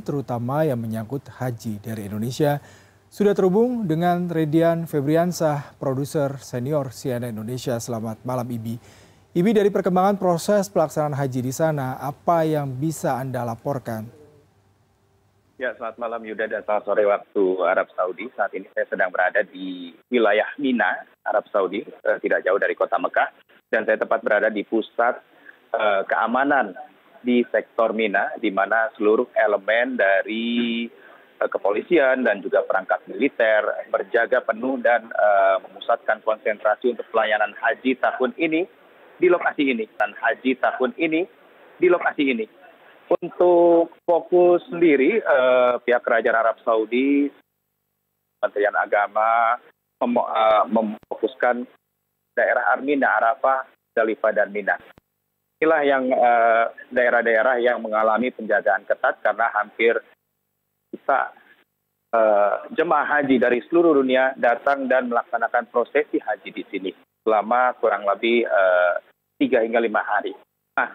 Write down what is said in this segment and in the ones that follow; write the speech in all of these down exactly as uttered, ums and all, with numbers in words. terutama yang menyangkut haji dari Indonesia. Sudah terhubung dengan Redian Febriansah, produser senior C N N Indonesia. Selamat malam, Ibi. Ibi, dari perkembangan proses pelaksanaan haji di sana, apa yang bisa Anda laporkan? Ya, selamat malam Yuda dan selamat sore waktu Arab Saudi. Saat ini saya sedang berada di wilayah Mina, Arab Saudi, eh, tidak jauh dari kota Mekah. Dan saya tepat berada di pusat eh, keamanan di sektor Mina, di mana seluruh elemen dari kepolisian dan juga perangkat militer berjaga penuh dan uh, memusatkan konsentrasi untuk pelayanan haji tahun ini di lokasi ini dan haji tahun ini di lokasi ini. Untuk fokus sendiri, uh, pihak kerajaan Arab Saudi, Kementerian Agama mem uh, memfokuskan daerah Armina, Arafah, Dalifa dan Mina. Inilah yang daerah-daerah uh, yang mengalami penjagaan ketat karena hampir Kita, uh, jemaah haji dari seluruh dunia datang dan melaksanakan prosesi haji di sini selama kurang lebih uh, tiga hingga lima hari. Nah,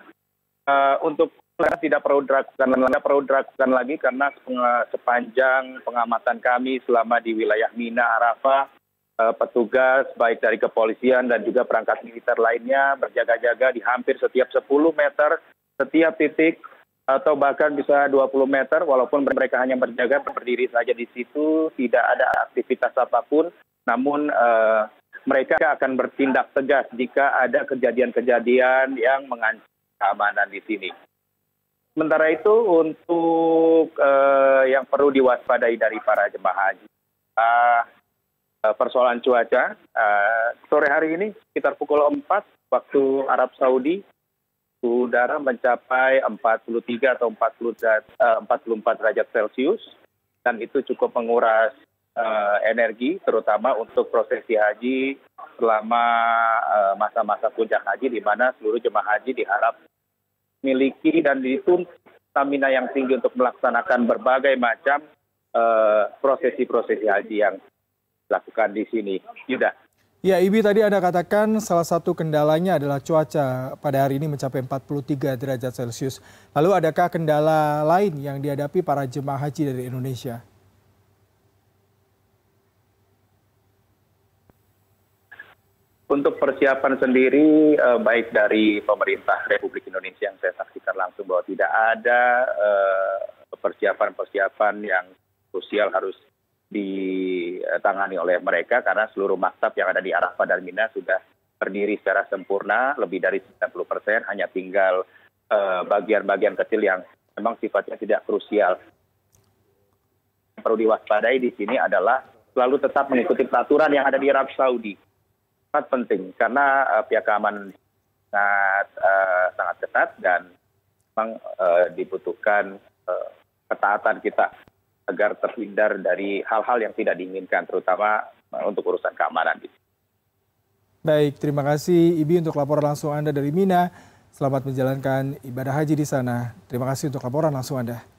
uh, untuk tidak perlu dilakukan, tidak perlu dilakukan lagi karena sepanjang pengamatan kami selama di wilayah Mina, Arafah, uh, petugas baik dari kepolisian dan juga perangkat militer lainnya berjaga-jaga di hampir setiap sepuluh meter, setiap titik, atau bahkan bisa dua puluh meter, walaupun mereka hanya berjaga berdiri saja di situ, tidak ada aktivitas apapun, namun eh, mereka akan bertindak tegas jika ada kejadian-kejadian yang mengancam keamanan di sini. Sementara itu, untuk eh, yang perlu diwaspadai dari para jemaah haji, eh, persoalan cuaca, eh, sore hari ini sekitar pukul empat waktu Arab Saudi, udara mencapai empat puluh tiga atau empat puluh empat derajat Celcius, dan itu cukup menguras uh, energi, terutama untuk prosesi haji selama masa-masa uh, puncak haji, di mana seluruh jemaah haji diharap memiliki dan dituntut stamina yang tinggi untuk melaksanakan berbagai macam prosesi-prosesi uh, haji yang dilakukan di sini. Yuda. Ya, Ibi, tadi Anda katakan salah satu kendalanya adalah cuaca pada hari ini mencapai empat puluh tiga derajat Celcius. Lalu adakah kendala lain yang dihadapi para jemaah haji dari Indonesia? Untuk persiapan sendiri, eh, baik dari pemerintah Republik Indonesia yang saya saksikan langsung bahwa tidak ada persiapan-persiapan eh, yang krusial harus ditangani oleh mereka karena seluruh maktab yang ada di Arafah dan Mina sudah berdiri secara sempurna lebih dari sembilan puluh persen, hanya tinggal bagian-bagian uh, kecil yang memang sifatnya tidak krusial. Yang perlu diwaspadai di sini adalah selalu tetap mengikuti peraturan yang ada di Arab Saudi. Sangat penting karena uh, pihak keamanan sangat uh, sangat ketat dan memang uh, dibutuhkan uh, ketaatan kita agar terhindar dari hal-hal yang tidak diinginkan, terutama untuk urusan keamanan. Baik, terima kasih Ibi untuk laporan langsung Anda dari Mina. Selamat menjalankan ibadah haji di sana. Terima kasih untuk laporan langsung Anda.